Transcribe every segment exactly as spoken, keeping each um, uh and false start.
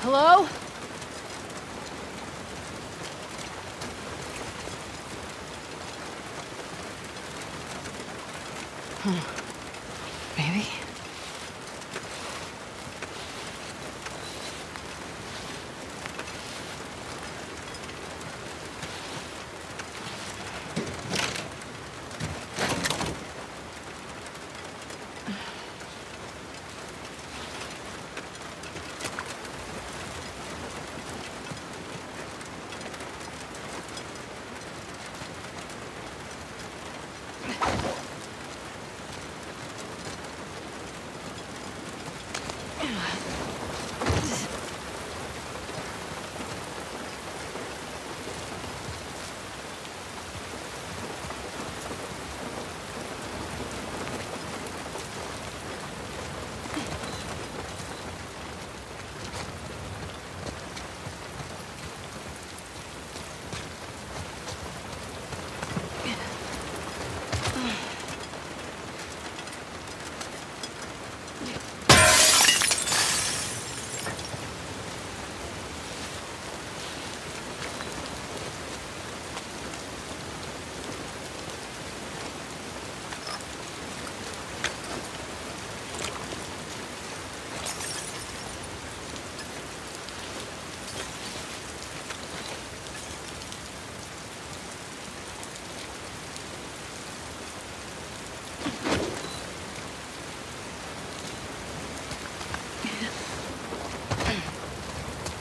Hello? Maybe.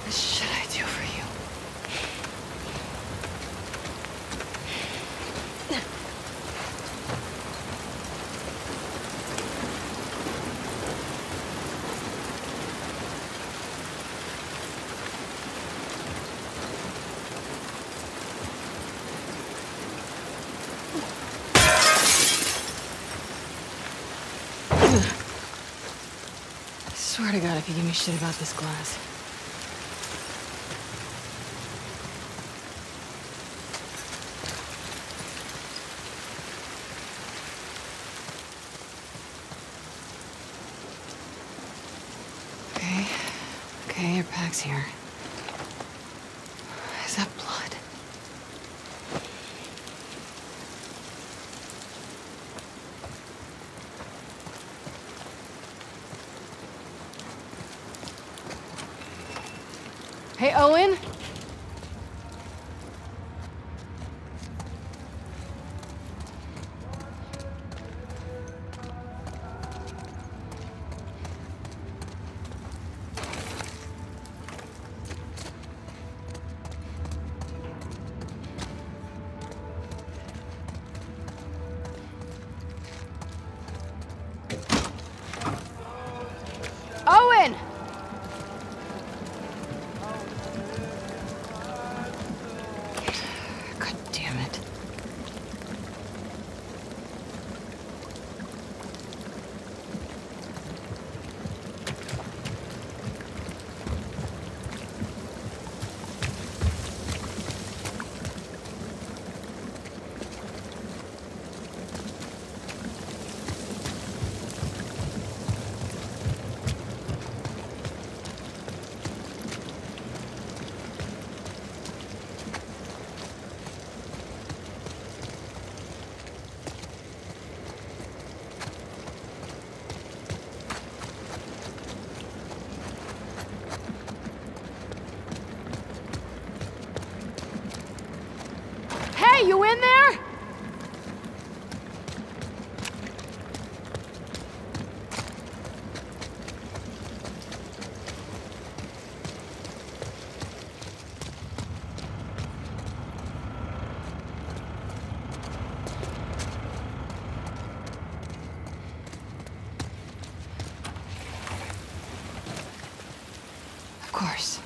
I swear to God, if you give me shit about this glass. Okay. Okay, your pack's here. Is that blood? Hey, Owen? Owen! You in there? Of course.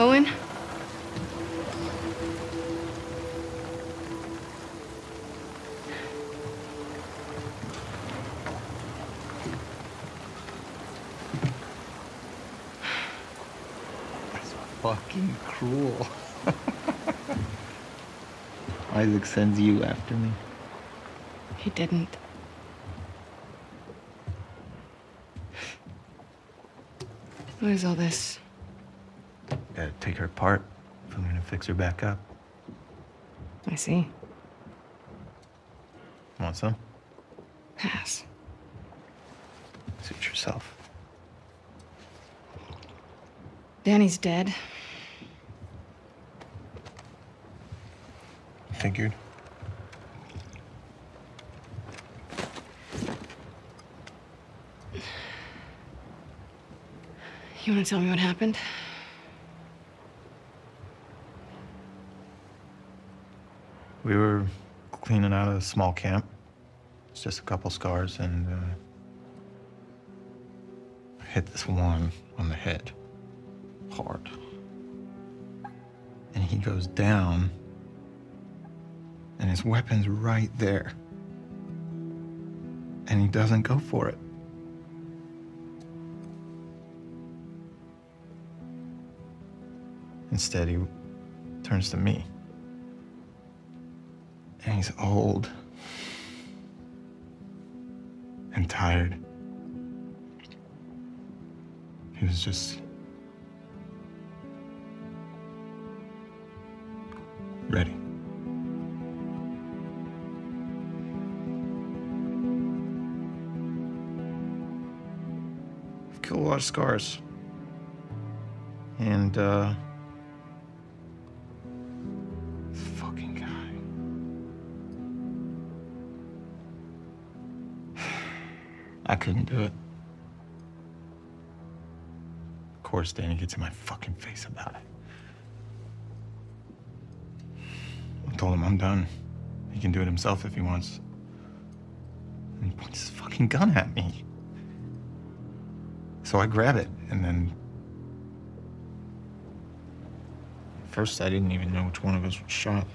Owen? That's fucking cruel. Isaac sends you after me. He didn't. What is all this? Gotta take her apart if I'm gonna fix her back up. I see. Want some? Pass. Suit yourself. Danny's dead. Figured. You want to tell me what happened? We were cleaning out a small camp. It's just a couple scars, and uh, I hit this one on the head hard. And he goes down, and his weapon's right there. And he doesn't go for it. Instead, he turns to me. And he's old. And tired. He was just ready. I've killed a lot of scars. And, uh... I couldn't do it. Of course, Danny gets in my fucking face about it. I told him I'm done. He can do it himself if he wants. And he points his fucking gun at me. So I grab it, and then... At first, I didn't even know which one of us was shot.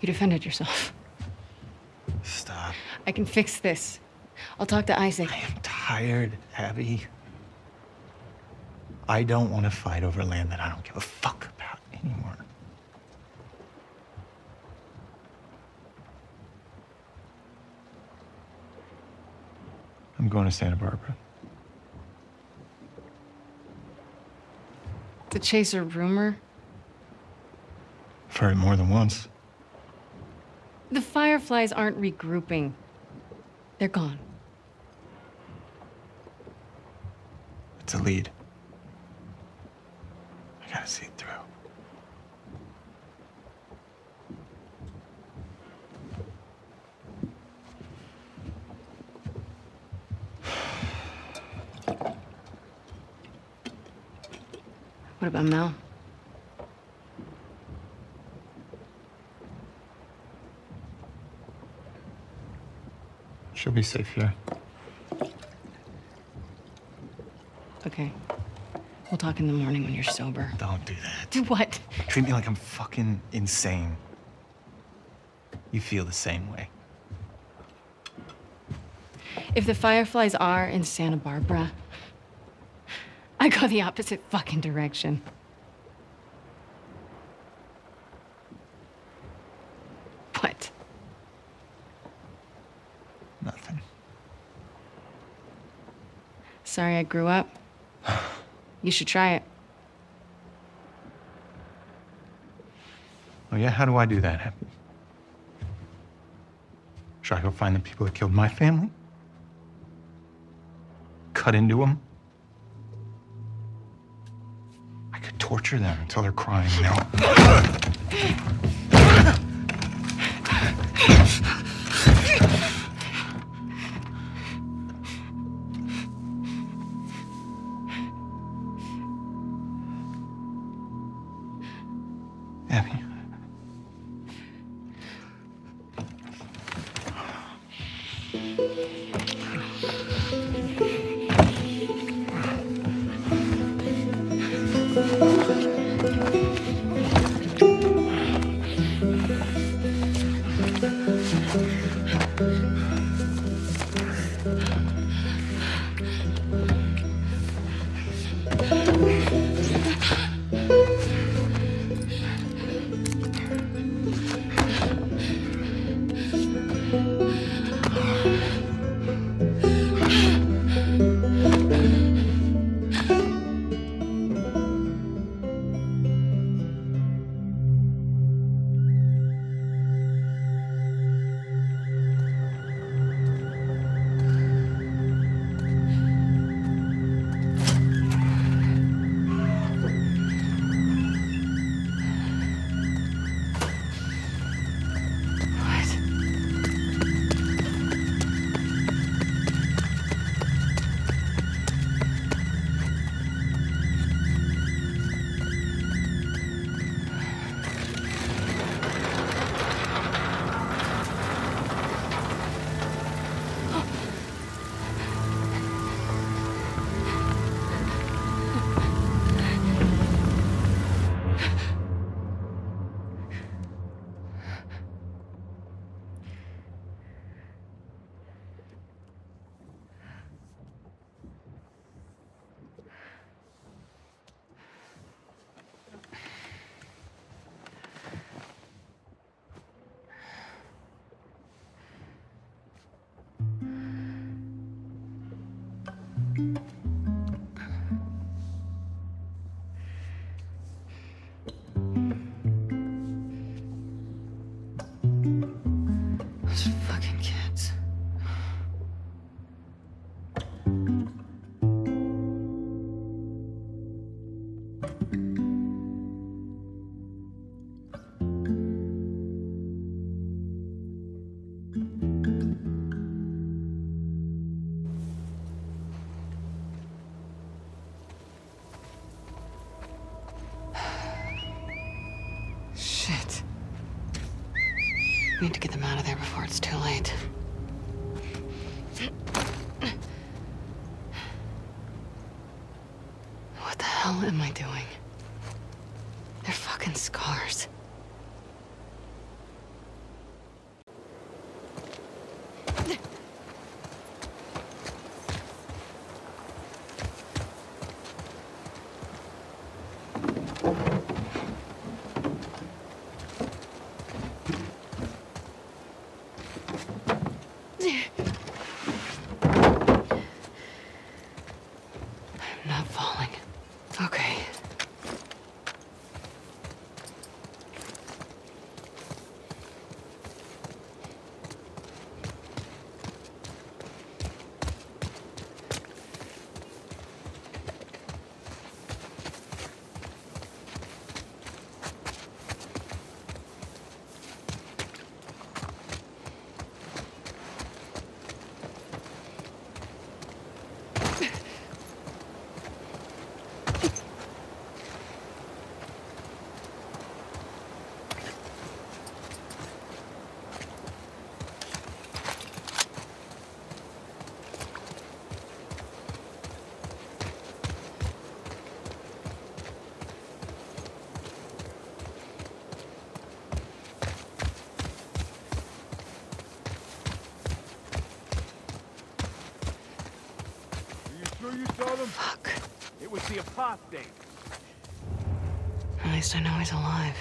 You defended yourself. Stop. I can fix this. I'll talk to Isaac. I am tired, Abby. I don't want to fight over land that I don't give a fuck about anymore. I'm going to Santa Barbara. To chase a rumor? I've heard it more than once. The Fireflies aren't regrouping. They're gone. It's a lead. I gotta see it through. What about Mel? She'll be safe here. Okay. We'll talk in the morning when you're sober. Don't do that. Do what? Treat me like I'm fucking insane. You feel the same way. If the Fireflies are in Santa Barbara, I go the opposite fucking direction. What? Nothing. Sorry I grew up. You should try it. Oh yeah? How do I do that, Happy? Should I go find the people that killed my family? Cut into them? I could torture them until they're crying, you know? Need to get them out of there before it's too late. What the hell am I doing? They're fucking scars. Fuck. It was the apostate. At least I know he's alive.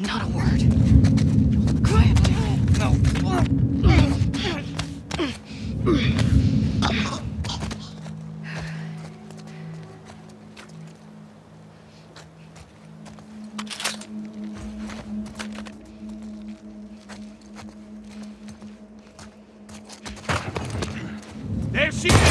Not a word. Quiet, David. No. There she is.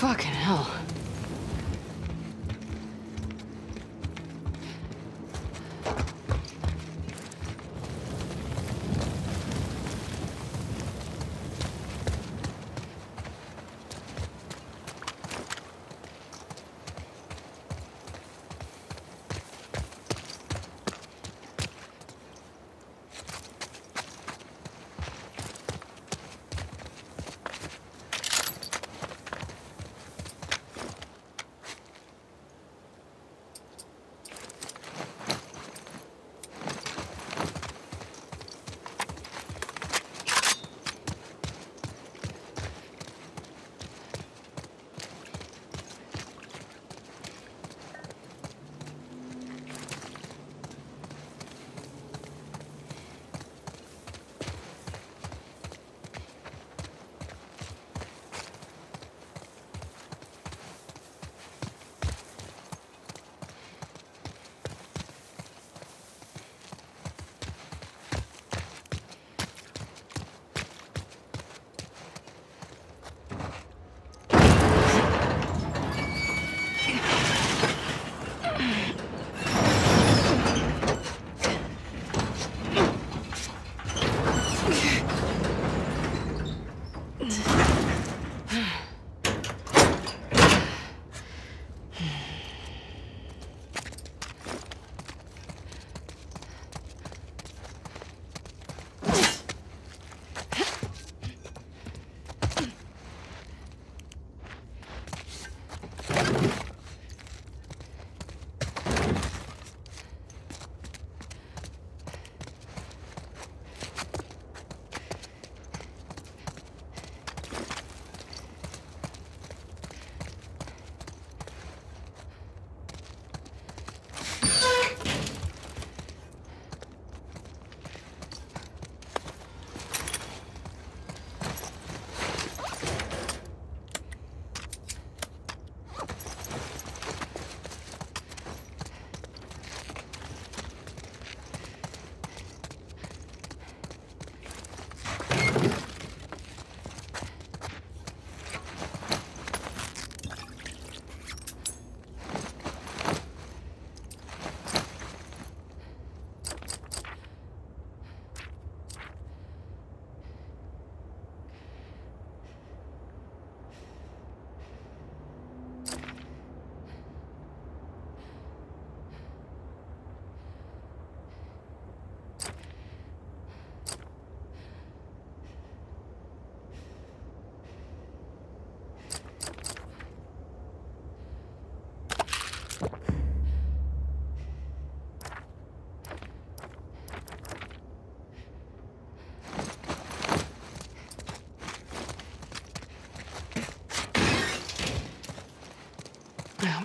Fucking hell.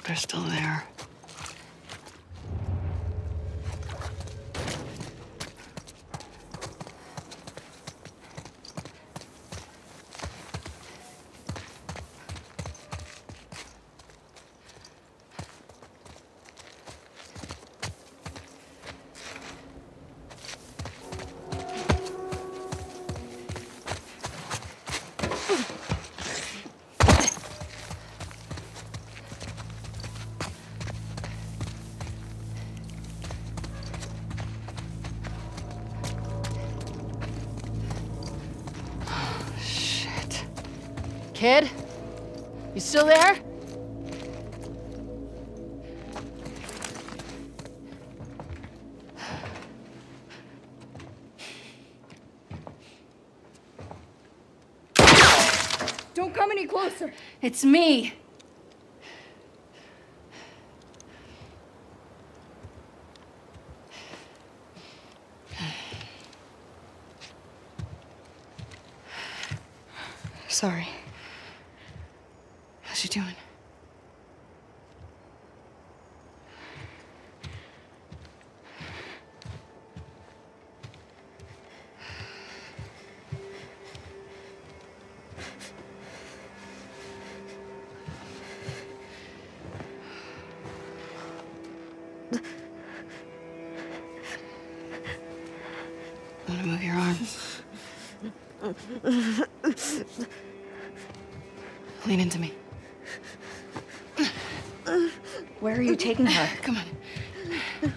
they're still there. Kid, you still there? Don't come any closer. It's me. Sorry. How's she doing? I'm gonna move your arm. Lean into me. Where are you taking her? Come on.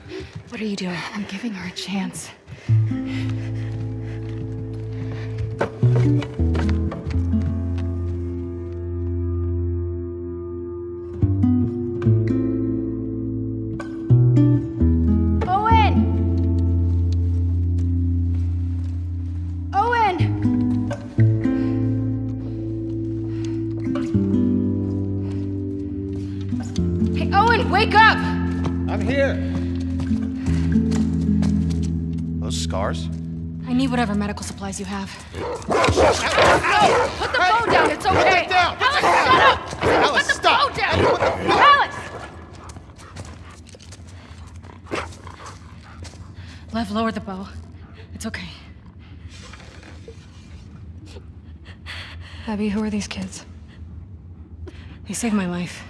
What are you doing? I'm giving her a chance. Owen! Owen! Wake up! I'm here. Those scars? I need whatever medical supplies you have. Alice, Alice, no! Put the phone down, it's okay! Put it down! Alice, shut up! Alice, put the stop. Phone down! Alice, put the phone. Alice! Lev, lower the bow. It's okay. Abby, who are these kids? They saved my life.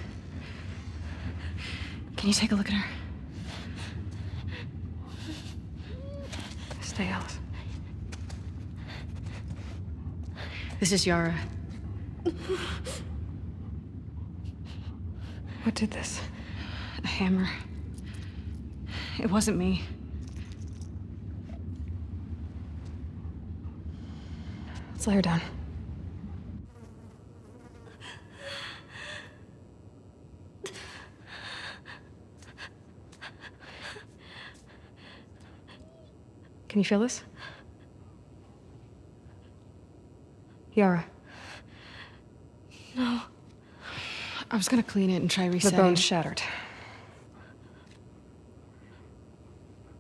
Can you take a look at her? Stay, Alice. This is Yara. What did this? A hammer. It wasn't me. Let's lay her down. Can you feel this? Yara. No. I was gonna clean it and try resetting. The bone's shattered.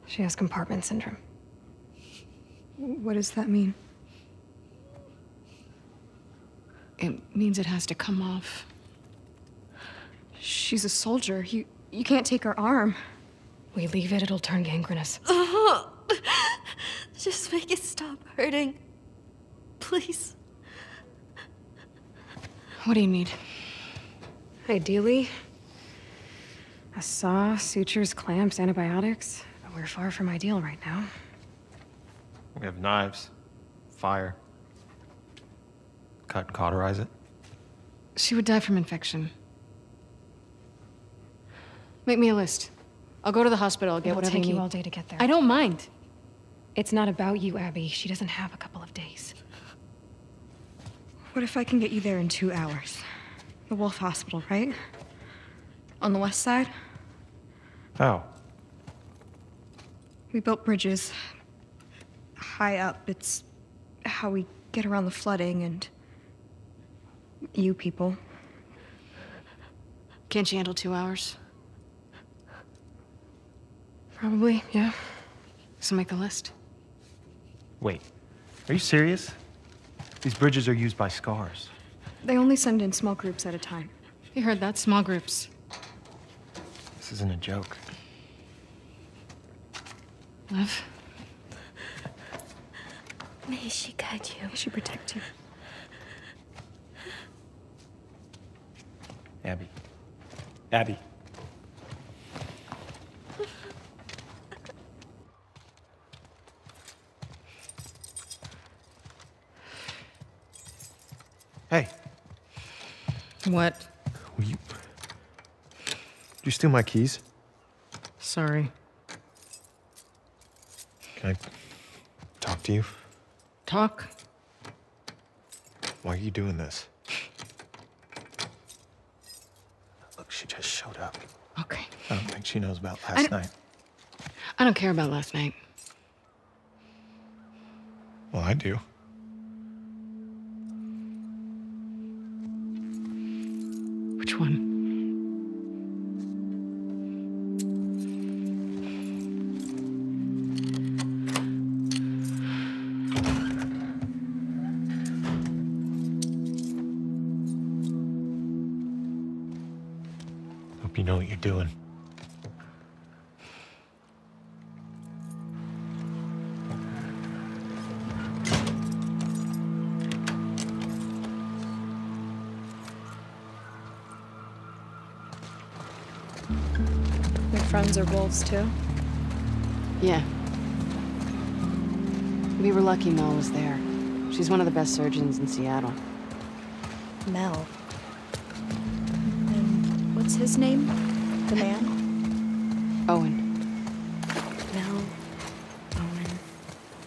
She has compartment syndrome. What does that mean? It means it has to come off. She's a soldier. You, you can't take her arm. We leave it, it'll turn gangrenous. Uh-huh. Just make it stop hurting. Please. What do you need? Ideally, a saw, sutures, clamps, antibiotics. But we're far from ideal right now. We have knives, fire. Cut and cauterize it. She would die from infection. Make me a list. I'll go to the hospital, I'll get It'll whatever take you need. All day to get there. I don't mind. It's not about you, Abby. She doesn't have a couple of days. What if I can get you there in two hours? The Wolf Hospital, right? On the west side? How? Oh. We built bridges. High up, it's how we get around the flooding and... you people. Can't you handle two hours? Probably, yeah. So make the list. Wait, are you serious? These bridges are used by scars. They only send in small groups at a time. You heard that? Small groups. This isn't a joke. Love. May she guide you. May she protect you. Abby. Abby. Hey. What? Will you... Did you steal my keys? Sorry. Can I talk to you? Talk? Why are you doing this? Look, she just showed up. Okay. I don't think she knows about last night. I don't care about last night. Well, I do. Which one? Hope you know what you're doing. Friends are wolves, too? Yeah. We were lucky Mel was there. She's one of the best surgeons in Seattle. Mel? And what's his name? The man? Owen. Mel, Owen,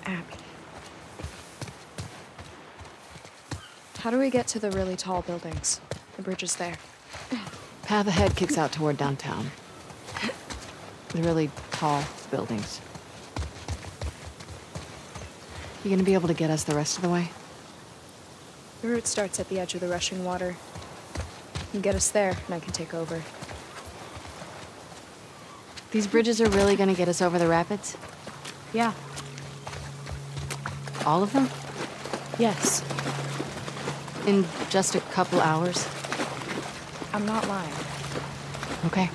Abby. How do we get to the really tall buildings? The bridge is there. Path ahead kicks out toward downtown. The really tall buildings. You gonna be able to get us the rest of the way? The route starts at the edge of the rushing water. You get us there, and I can take over. These bridges are really gonna get us over the rapids? Yeah. All of them? Yes. In just a couple hours? I'm not lying. Okay.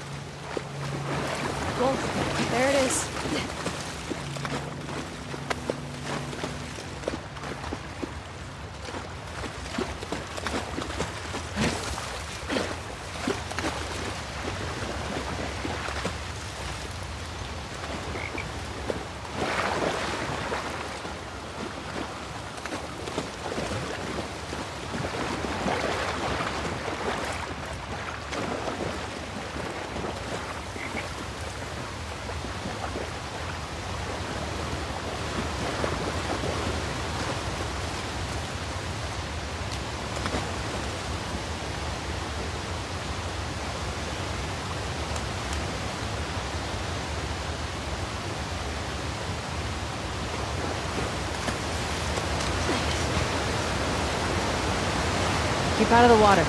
Wolf, there it is. Keep out of the water.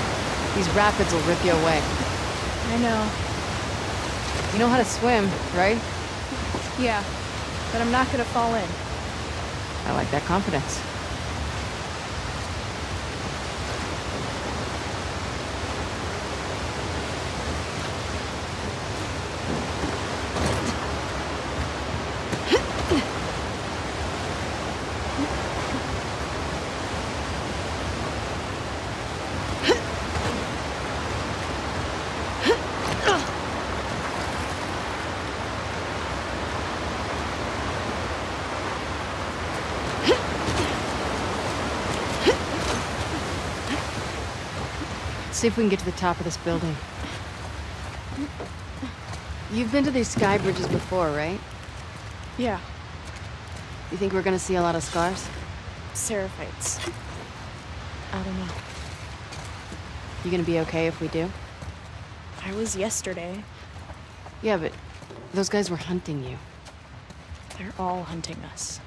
These rapids will rip you away. I know. You know how to swim, right? Yeah, but I'm not gonna fall in. I like that confidence. See if we can get to the top of this building. You've been to these sky bridges before, right? Yeah. You think we're gonna see a lot of scars? Seraphites. I don't know. You gonna be okay if we do? I was yesterday. Yeah, but those guys were hunting you. They're all hunting us.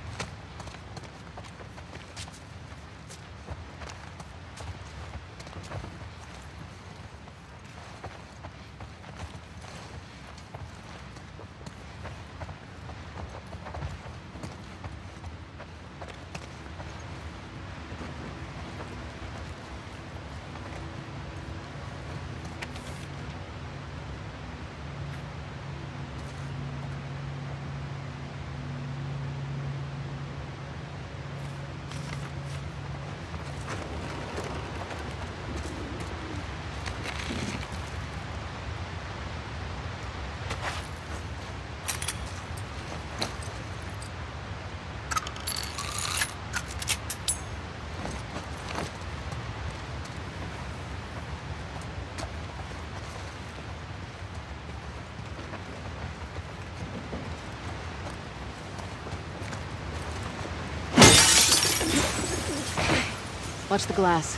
Watch the glass.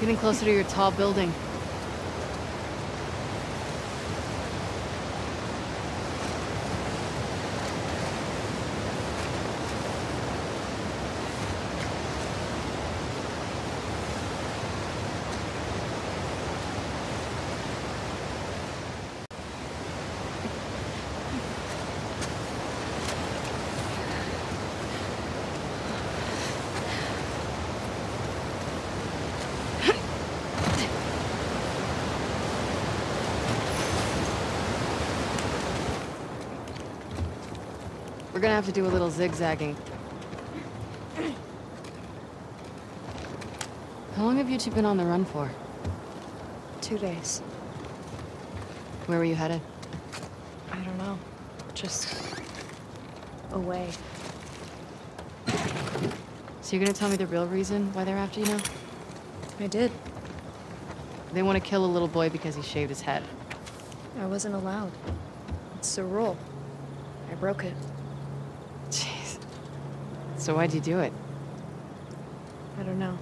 Getting closer to your tall building. We're gonna have to do a little zigzagging. How long have you two been on the run for? Two days. Where were you headed? I don't know. Just... away. So you're gonna tell me the real reason why they're after you now? I did. They want to kill a little boy because he shaved his head. I wasn't allowed. It's a rule. I broke it. So why'd you do it? I don't know.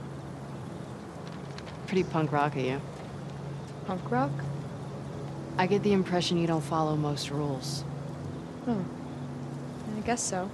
Pretty punk rock of you. Punk rock? I get the impression you don't follow most rules. Hmm. I guess so.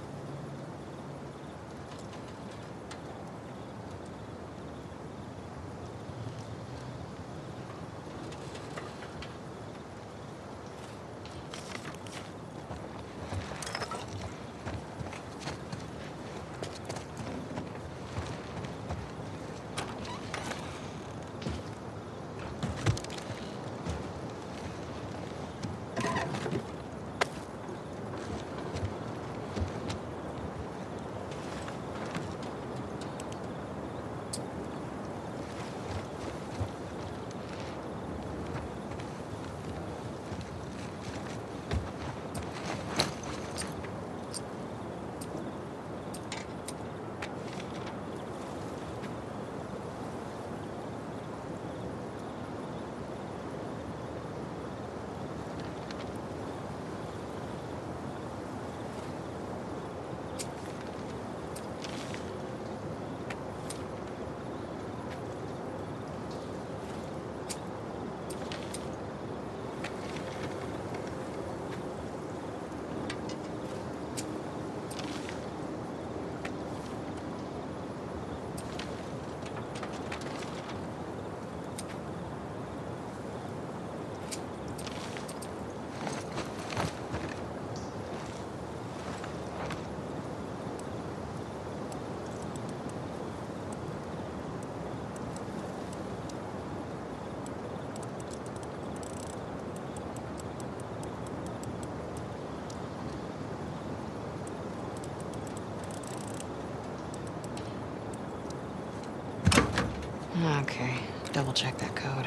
Okay, double check that code.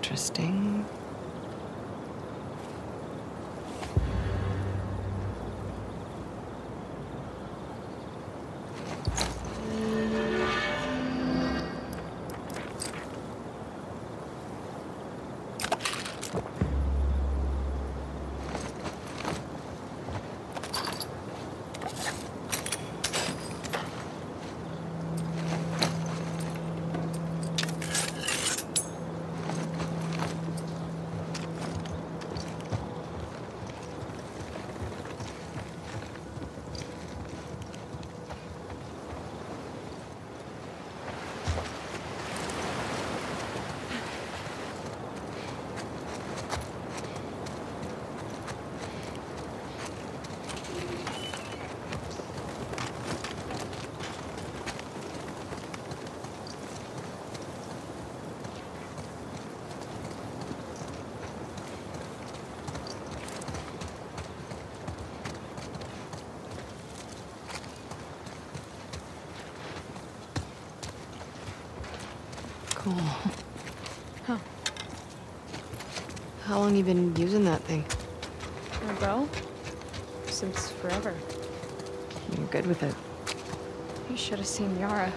interesting. Cool. Huh. How long you been using that thing? Oh, bro? Since forever. You're good with it. You should have seen Yara.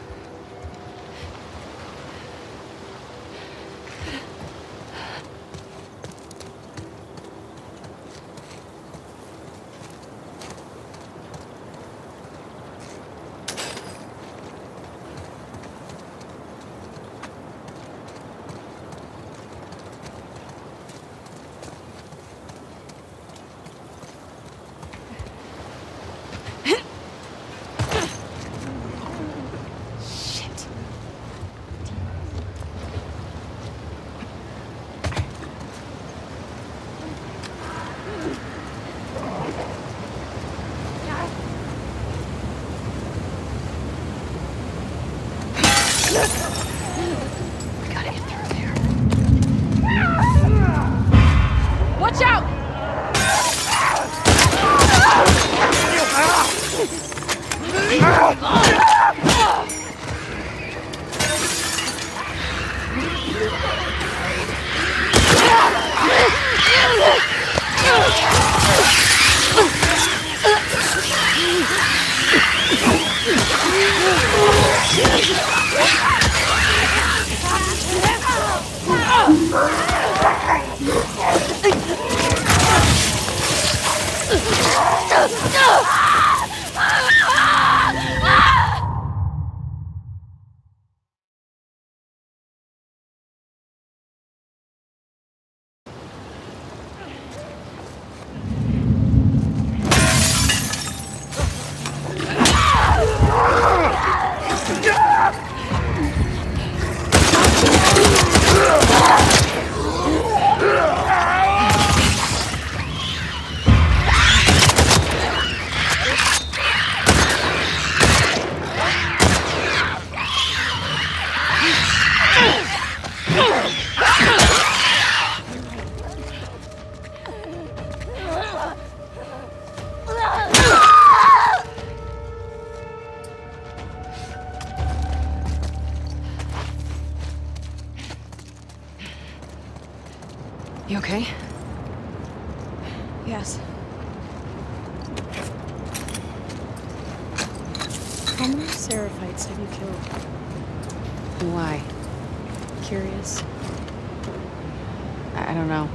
You okay? Yes. How many Seraphites have you killed? Why? Curious. I, I don't know.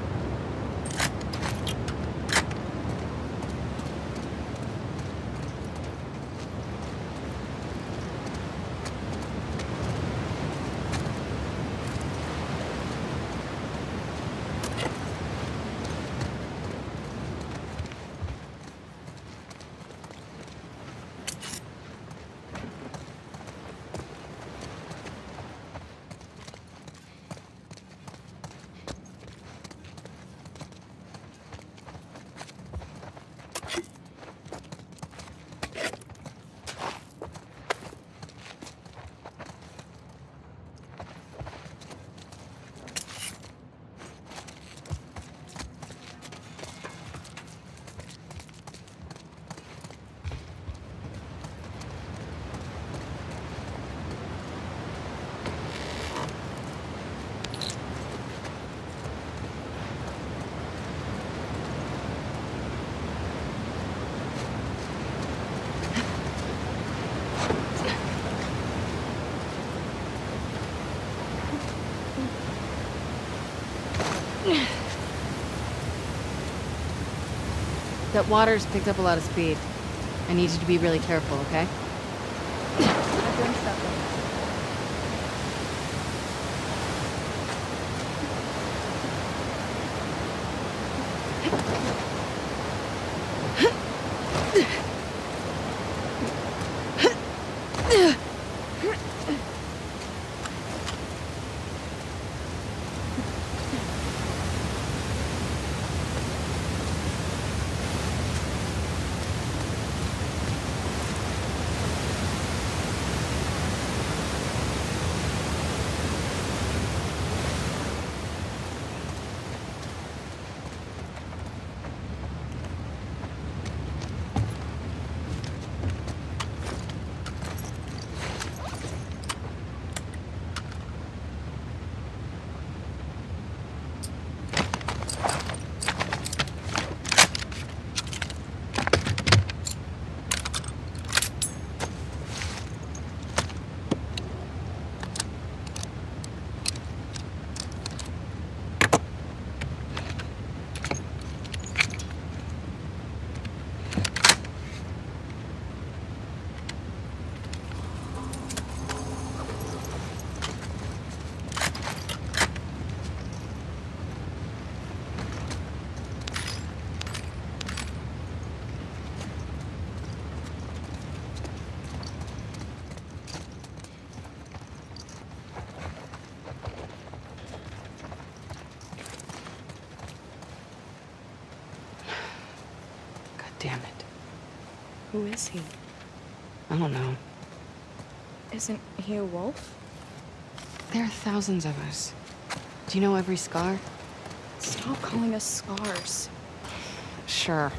That water's picked up a lot of speed. I need you to be really careful, okay? I'm doing something. Damn it. Who is he? I don't know. Isn't he a wolf? There are thousands of us. Do you know every scar? Stop calling us scars. Sure.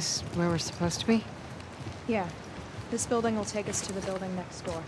This where we're supposed to be? Yeah. This building will take us to the building next door.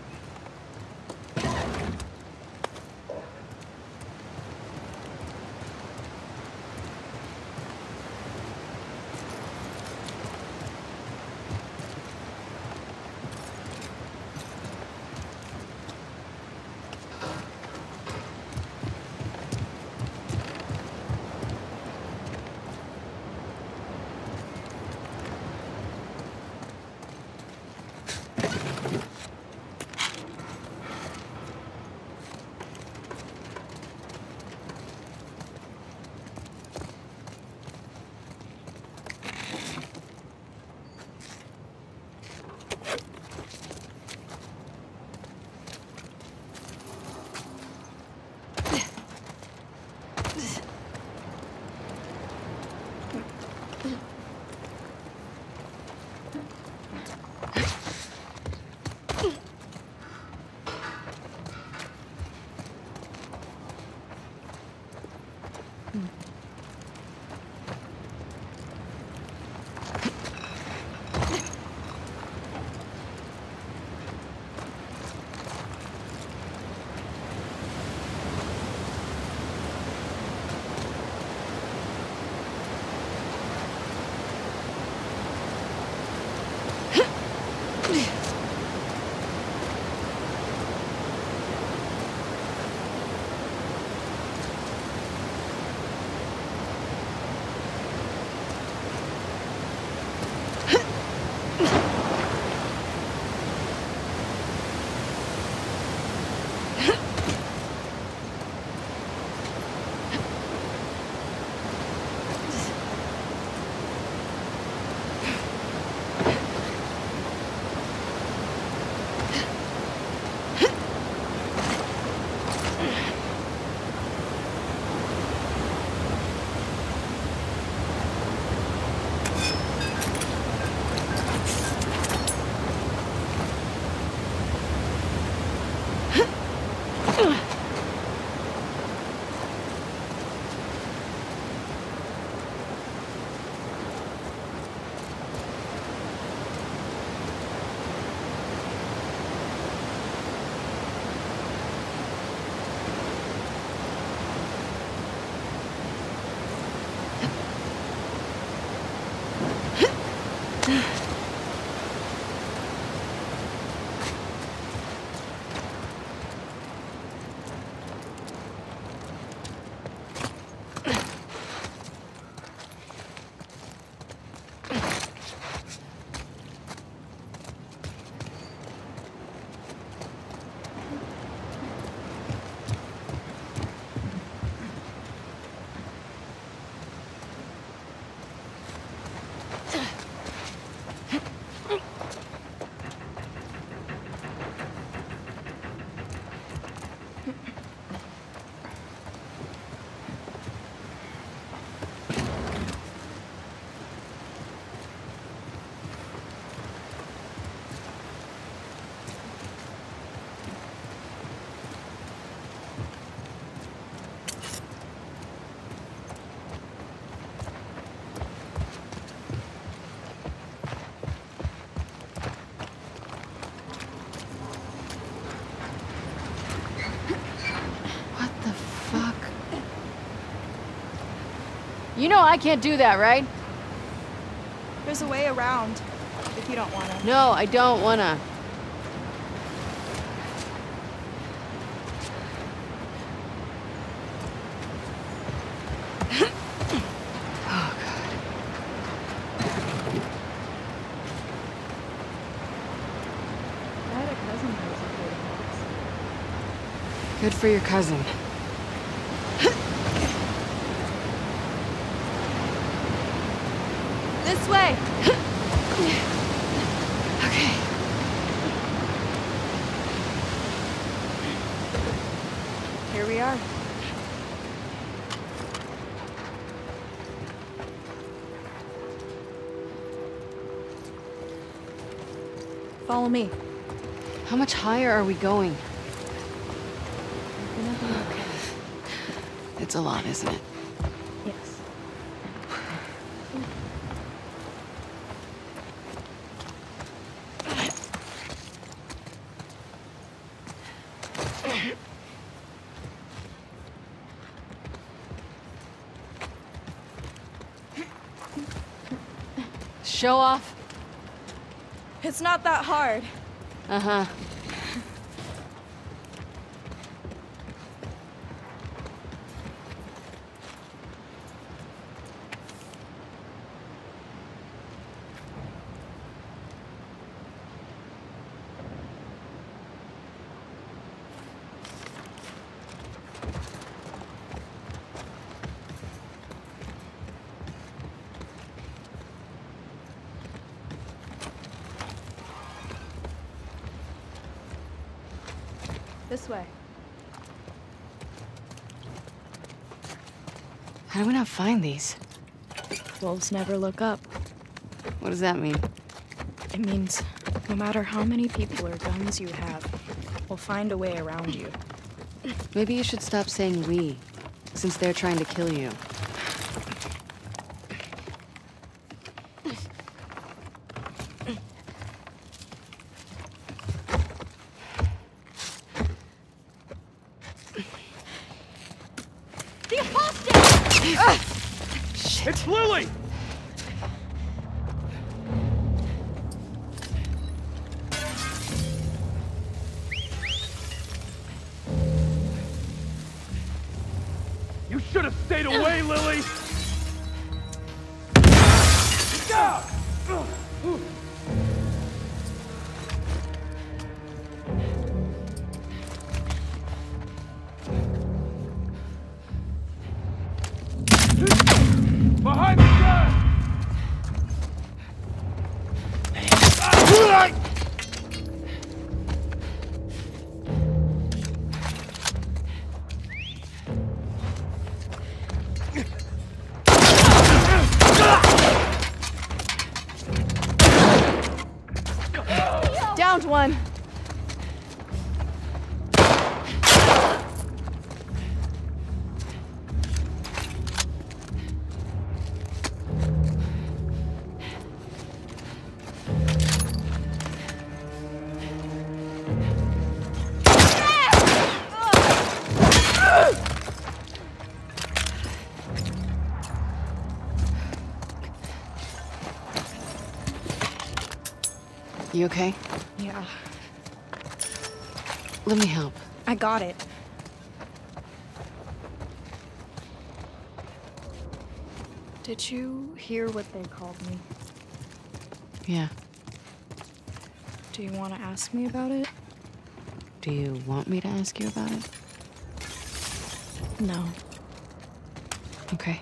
You know I can't do that, right? There's a way around, if you don't wanna. No, I don't wanna. Good for your cousin. This way! Okay. Here we are. Follow me. How much higher are we going? It's a lot, isn't it? Yes. Show off. It's not that hard. Uh-huh. This way. How do we not find these? Wolves never look up. What does that mean? It means no matter how many people or guns you have, we'll find a way around you. Maybe you should stop saying we, since they're trying to kill you. It's Lily! You should have stayed away, Lily! Behind the gun! Downed one. You okay? Yeah. Let me help. I got it. Did you hear what they called me? Yeah. Do you want to ask me about it? Do you want me to ask you about it? No. Okay.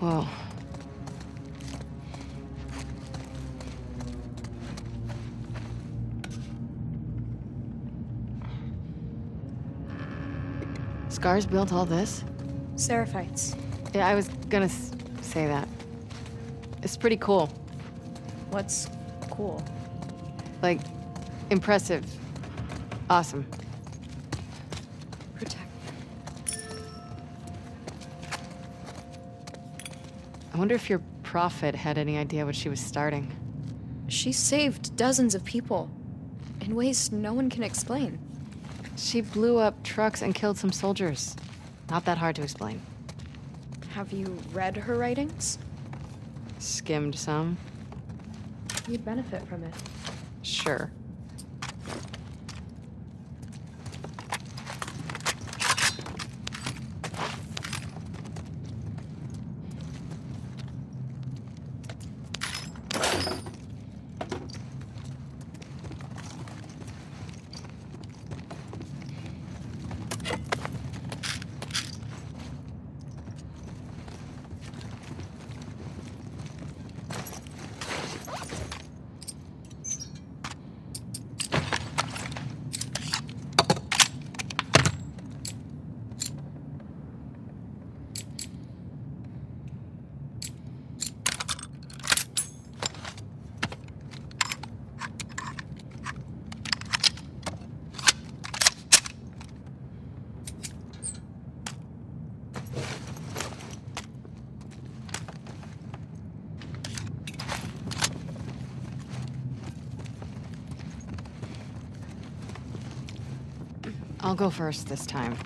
Whoa. Scars built all this? Seraphites. Yeah, I was gonna s say that. It's pretty cool. What's cool? Like, impressive. Awesome. Protect. I wonder if your prophet had any idea what she was starting. She saved dozens of people in ways no one can explain. She blew up trucks and killed some soldiers. Not that hard to explain. Have you read her writings? Skimmed some. You'd benefit from it. Sure. I'll go first this time.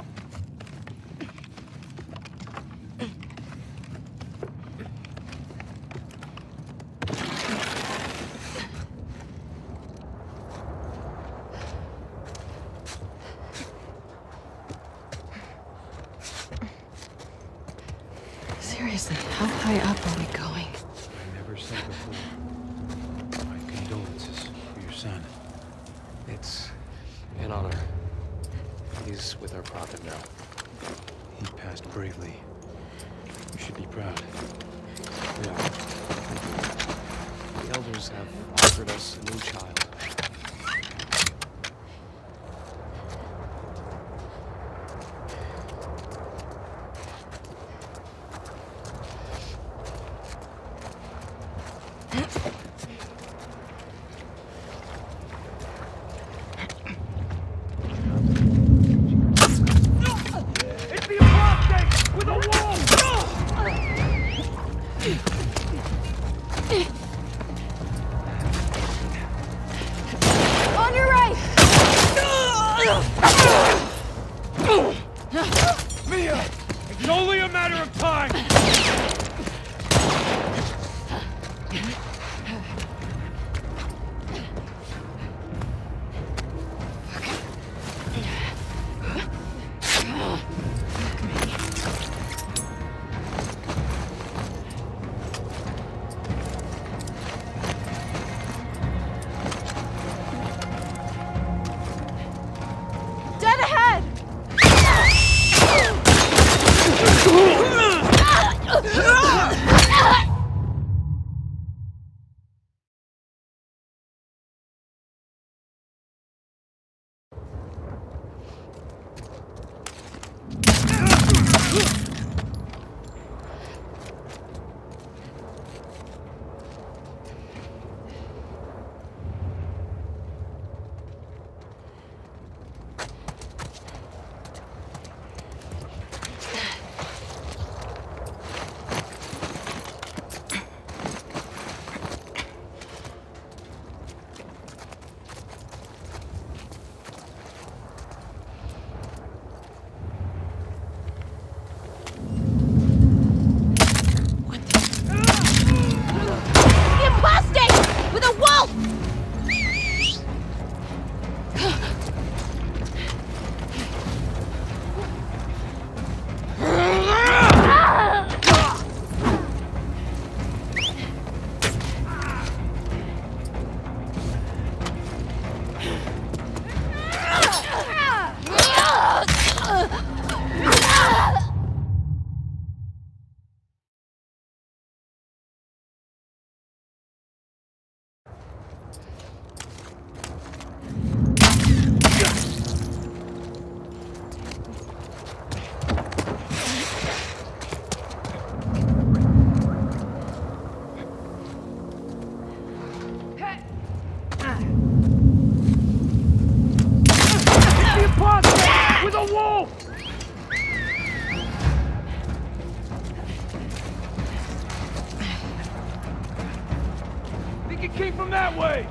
Seriously, how high up are we going? I never said before. My condolences for your son. It's an honor. He's with our prophet now. He passed bravely. You should be proud. We are. The elders have offered us a new child. keep them that way!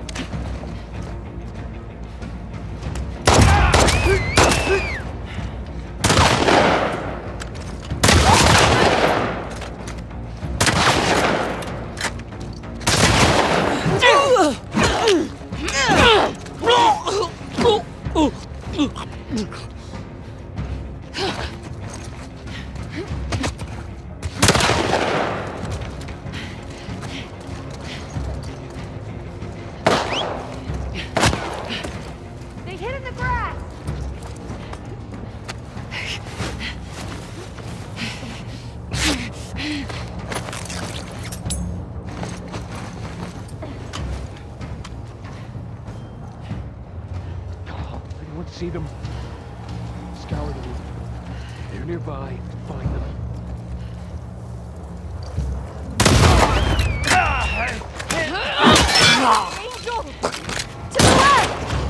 See them. Scour the roof. They're nearby. Find them. Angel! To the left!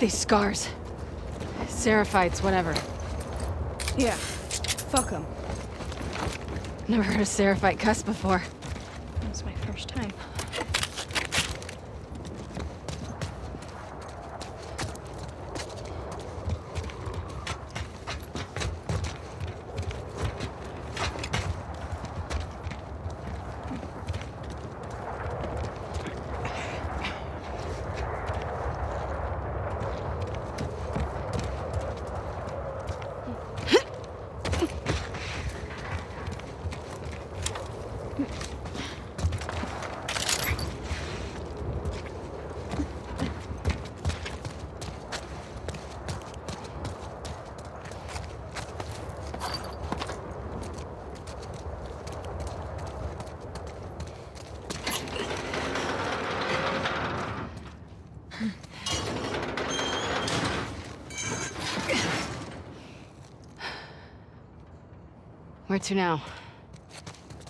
These scars. Seraphites, whatever. Yeah, fuck them. Never heard a Seraphite cuss before. That was my first time. Where to now?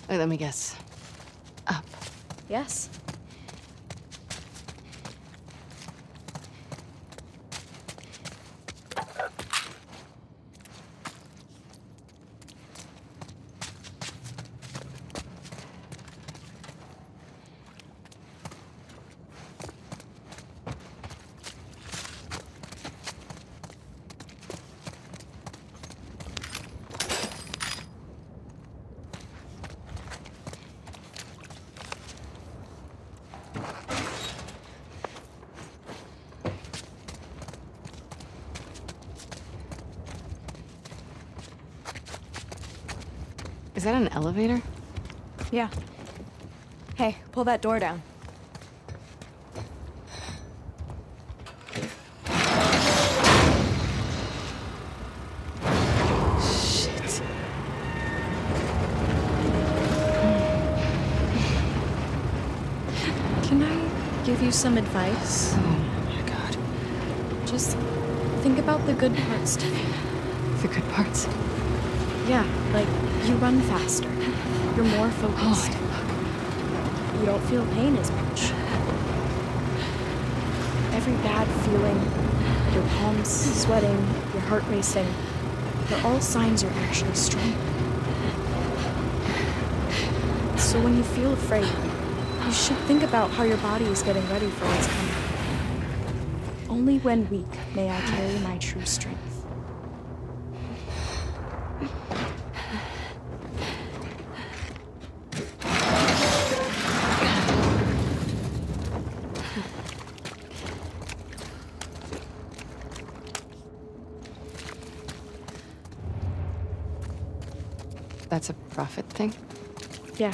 Oh, let me guess. Up. Yes. Is that an elevator? Yeah. Hey, pull that door down. Shit. Can I give you some advice? Oh my god. Just think about the good parts today. The good parts? Yeah, like, you run faster. You're more focused. Oh, you don't feel pain as much. Every bad feeling, your palms sweating, your heart racing, they're all signs you're actually strong. So when you feel afraid, you should think about how your body is getting ready for what's coming. Only when weak may I carry my true strength. That's a profit thing? Yeah.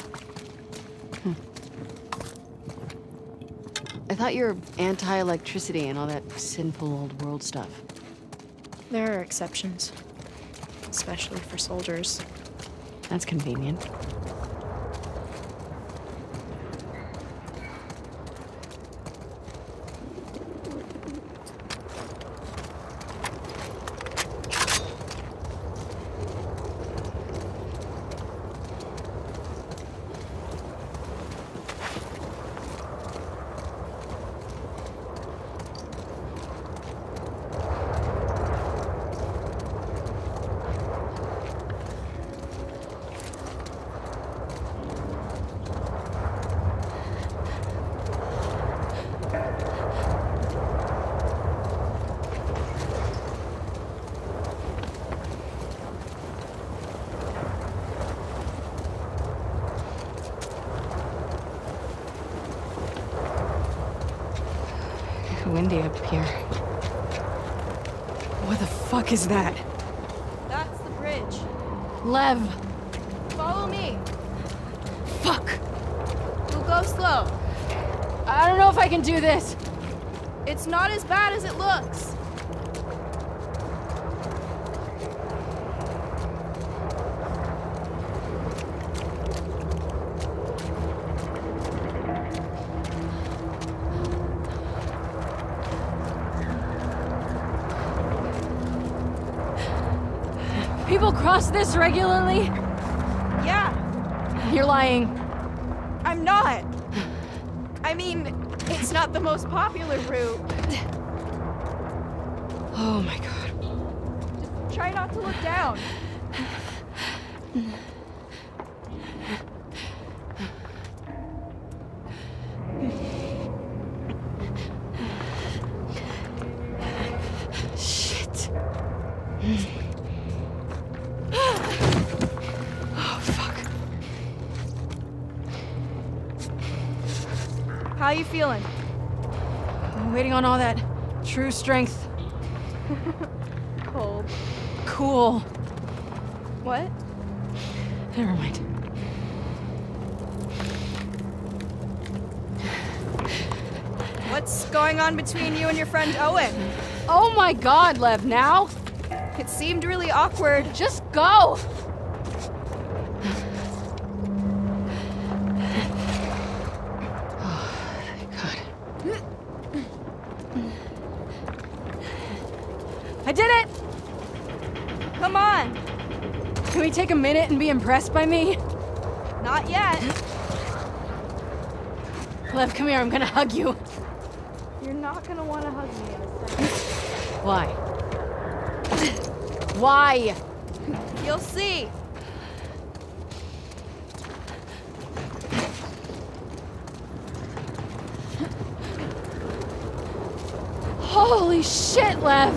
Hmm. I thought you were anti-electricity and all that sinful old world stuff. There are exceptions, especially for soldiers. That's convenient. Windy up here. What the fuck is that? That's the bridge. Lev! Follow me. Fuck! We'll go slow. I don't know if I can do this. It's not as bad as it looks. People cross this regularly? Yeah. You're lying. I'm not. I mean, it's not the most popular route. Oh my god. Just try not to look down. Shit. How you feeling? I'm waiting on all that true strength. Cold. Cool. What? Never mind. What's going on between you and your friend Owen? Oh my god, Lev, now? It seemed really awkward. Just go! I did it! Come on! Can we actually take a minute and be impressed by me? Not yet. Lev, come here, I'm gonna hug you. You're not gonna want to hug me in a second. Why? Why? You'll see. Holy shit, Lev!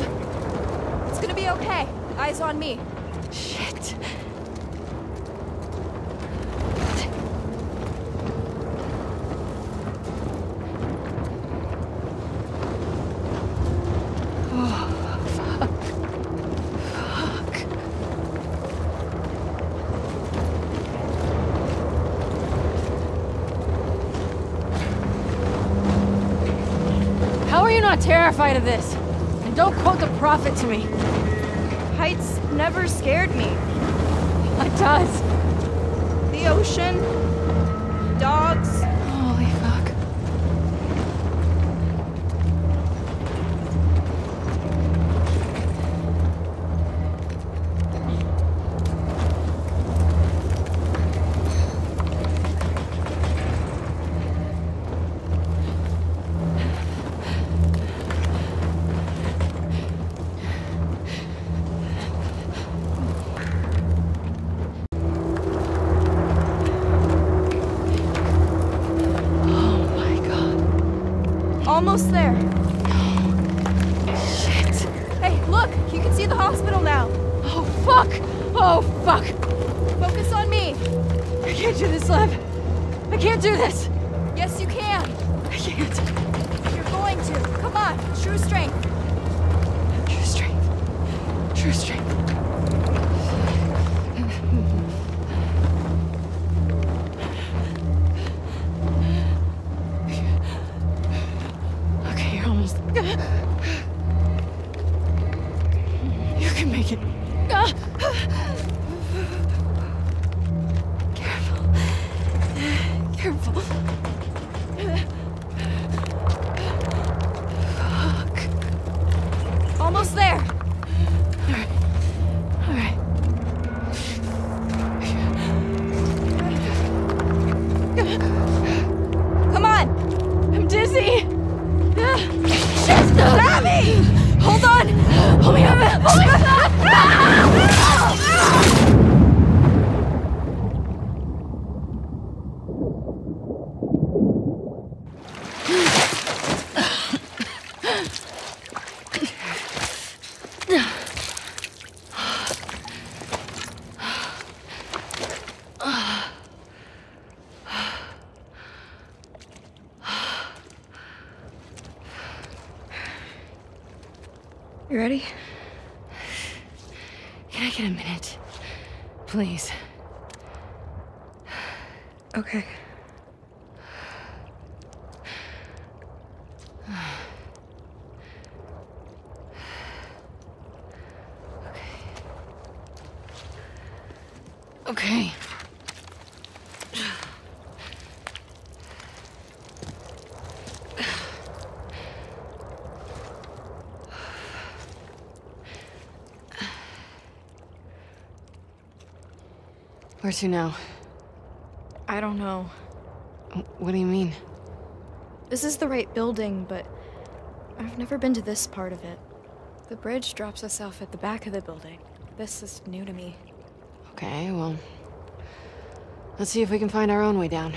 It's gonna be okay. Eyes on me. Shit. Terrified of this. And don't quote the prophet to me. Heights never scared me. It does. The ocean. Dogs. Holy fuck. Almost there. Shit. Hey, look! You can see the hospital now. Oh, fuck! Oh, fuck! Focus on me. I can't do this, Lev. I can't do this. Yes, you can. I can't. You're going to. Come on. True strength. True strength. True strength. You ready? Can I get a minute? Please. Okay. Okay. Where to now? I don't know. What do you mean? This is the right building, but I've never been to this part of it. The bridge drops us off at the back of the building. This is new to me. Okay, well, let's see if we can find our own way down.